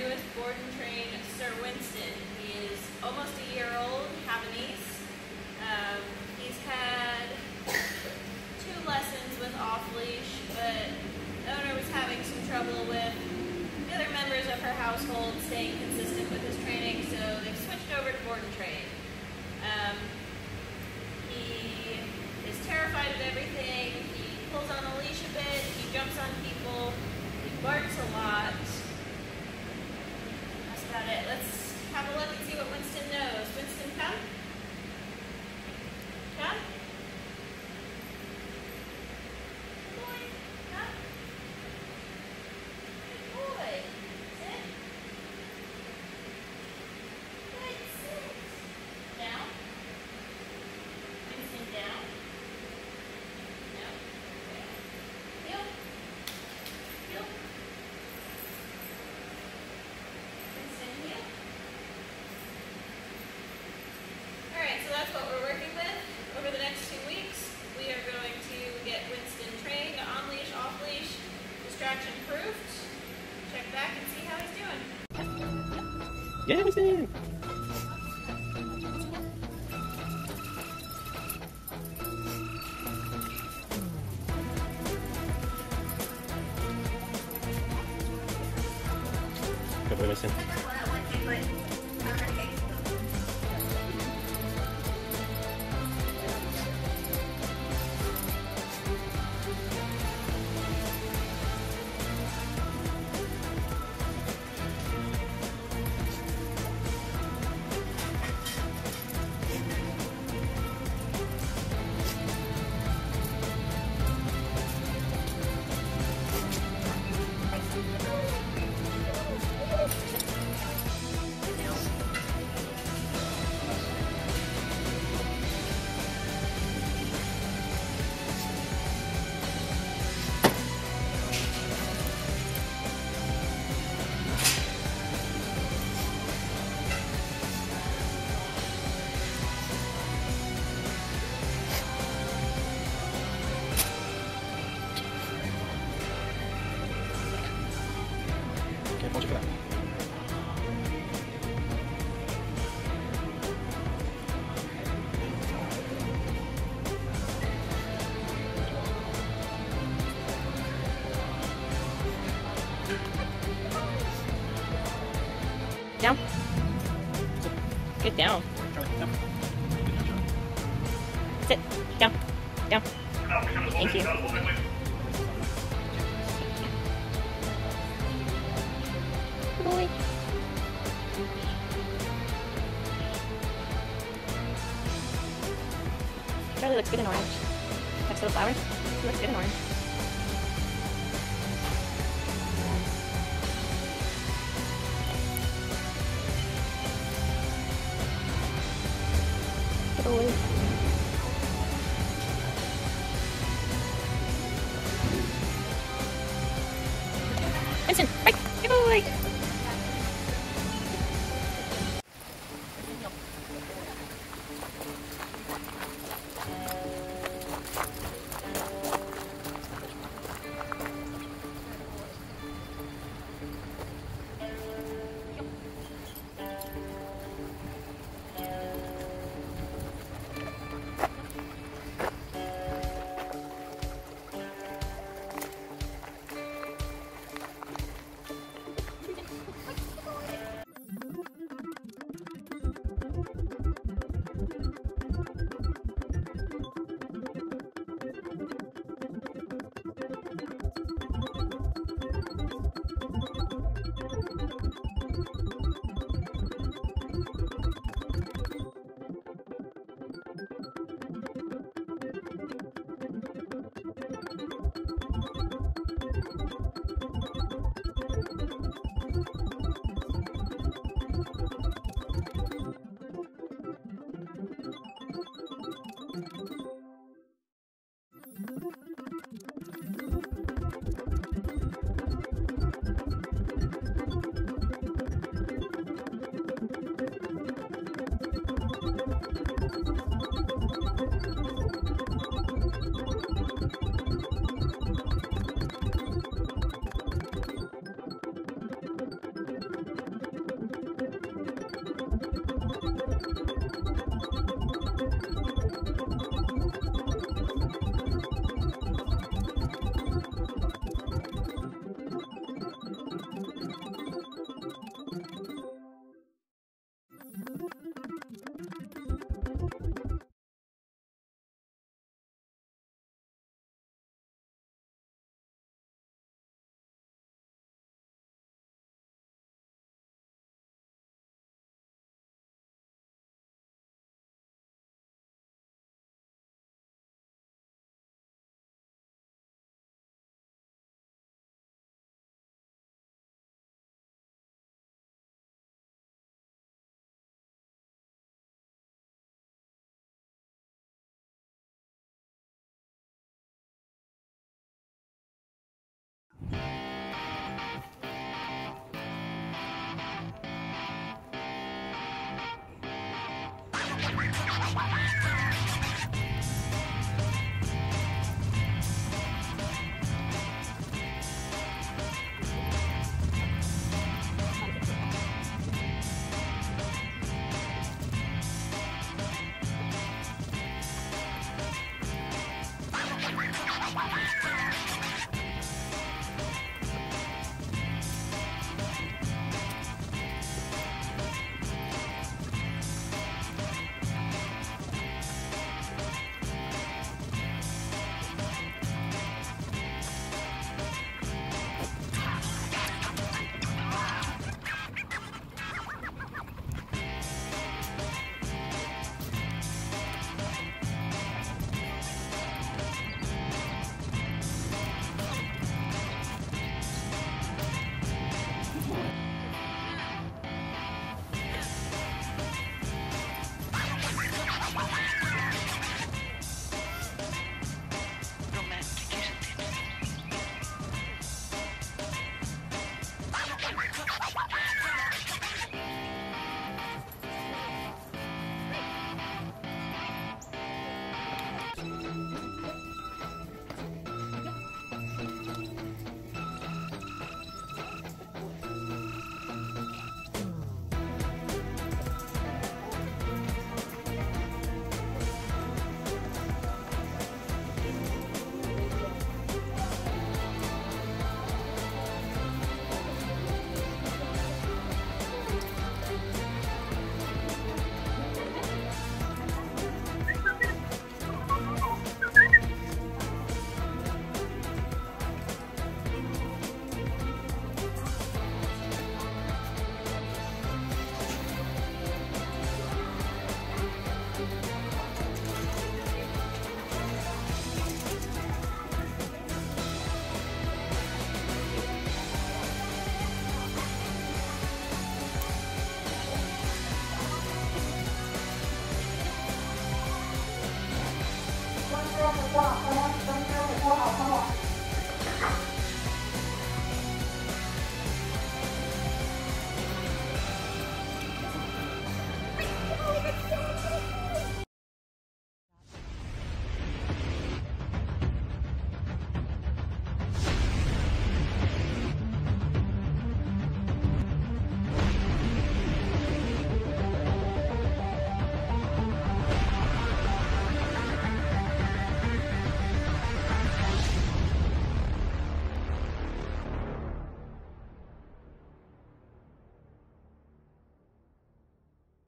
newest board and train, Sir Winston. He is almost a year old, Havanese. He's had 2 lessons with off-leash, but the owner was having some trouble with the other members of her household staying consistent with his training, so they've switched over to board and train. He is terrified of everything. He pulls on the leash a bit, he jumps on people, he barks a lot. That's about it. Let's have a look and see what Winston knows. Winston, come. Come. Distraction proofed. Check back and see how he's doing. Yeah, he's doing. Good boy, Winston. Down. Get down. Sit. Down. Down. Thank you. Good boy. Charlie looks good in orange. Next little flower. He looks good in orange. Good boy. Winston, right. Good boy.